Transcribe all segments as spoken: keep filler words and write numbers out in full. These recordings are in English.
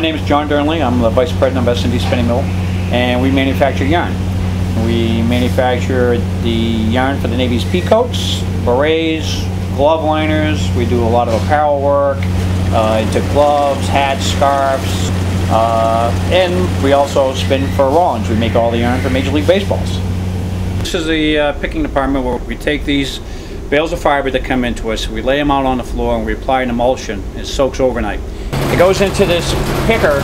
my name is John Dearnley. I'm the Vice President of S and D Spinning Mill, and we manufacture yarn. We manufacture the yarn for the Navy's peacoats, berets, glove liners. We do a lot of apparel work uh, into gloves, hats, scarves, uh, and we also spin for Rawlings. We make all the yarn for Major League Baseballs. This is the uh, picking department where we take these bales of fiber that come into us, we lay them out on the floor, and we apply an emulsion. It soaks overnight. It goes into this picker,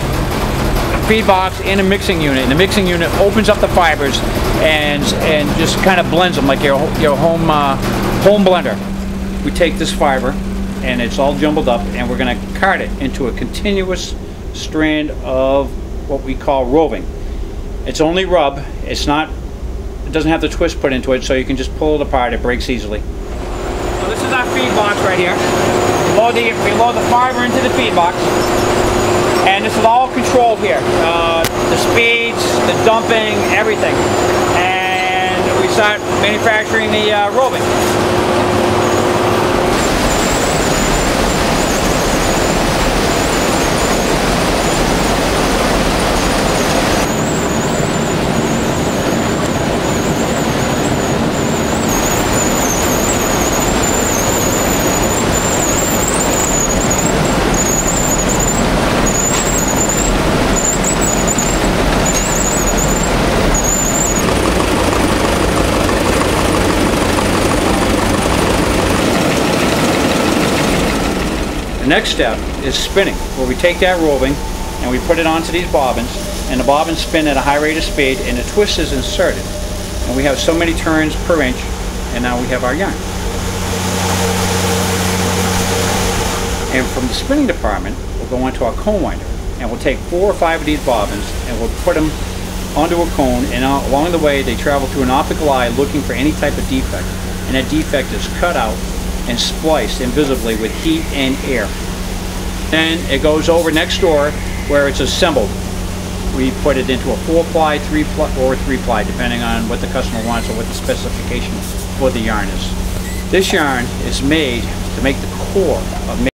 feed box, and a mixing unit. And the mixing unit opens up the fibers and and just kind of blends them like your your home uh, home blender. We take this fiber, and it's all jumbled up, and we're going to card it into a continuous strand of what we call roving. It's only rub. It's not. It doesn't have the twist put into it, so you can just pull it apart. It breaks easily. So this is our feed box right here. Load the, we load the fiber into the feed box, and this is all controlled here. Uh, the speeds, the dumping, everything. And we start manufacturing the uh, roving. The next step is spinning, where we take that roving and we put it onto these bobbins, and the bobbins spin at a high rate of speed, and the twist is inserted. And we have so many turns per inch, and now we have our yarn. And from the spinning department, we'll go onto our cone winder, and we'll take four or five of these bobbins, and we'll put them onto a cone, and along the way they travel through an optical eye looking for any type of defect, and that defect is cut out and spliced invisibly with heat and air. Then it goes over next door where it's assembled. We put it into a four-ply, three-ply, or three-ply, depending on what the customer wants or what the specification for the yarn is. This yarn is made to make the core of